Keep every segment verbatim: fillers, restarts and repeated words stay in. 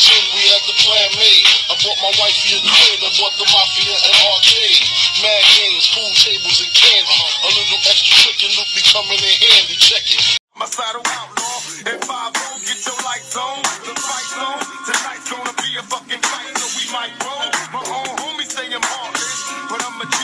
G, we had the plan made. I bought my wifey a crib, I bought the mafia and arcade. Mad games, pool tables and candy. A little extra trick and loop be coming in handy, check it. My saddle outlaw, and five oh, get your lights on, the fight's on. Tonight's gonna be a fucking fight, so we might roll. My own homies say I'm heartless, but I'm a G.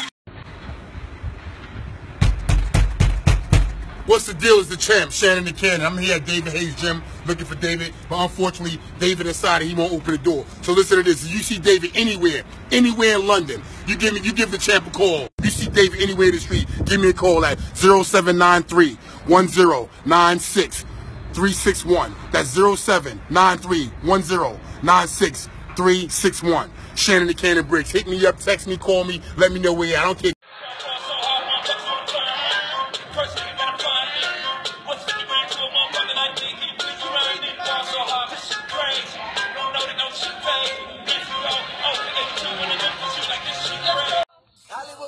What's the deal is the champ, Shannon the Cannon. I'm here at David Hayes gym looking for David, but unfortunately, David inside, he won't open the door. So listen to this, if you see David anywhere, anywhere in London, you give me, you give the champ a call. If you see David anywhere in the street, give me a call at zero seven nine three one zero nine six three six one. That's zero seven nine three one zero nine six three six one. Shannon the Cannon Briggs. Hit me up, text me, call me, let me know where you're at. I don't care.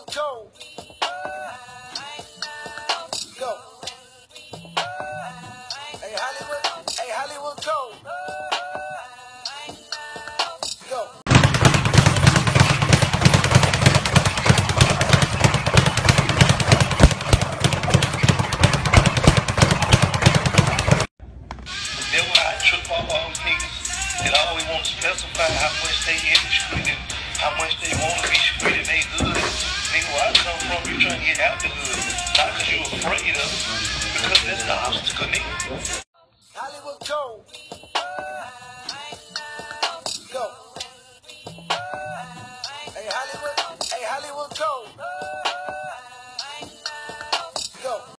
Go. Go. Hey Hollywood, hey Hollywood, go. Go. Then when I trip up all niggas, and I always want to specify how much they in the street and how much they want to be street and they good. Where I come from, you trying to get out the hood, not because you're afraid of it, because that's the obstacle, nigga.